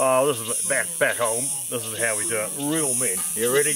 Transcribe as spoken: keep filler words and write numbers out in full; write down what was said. Oh, this is back back home. This is how we do it. Real men. You ready?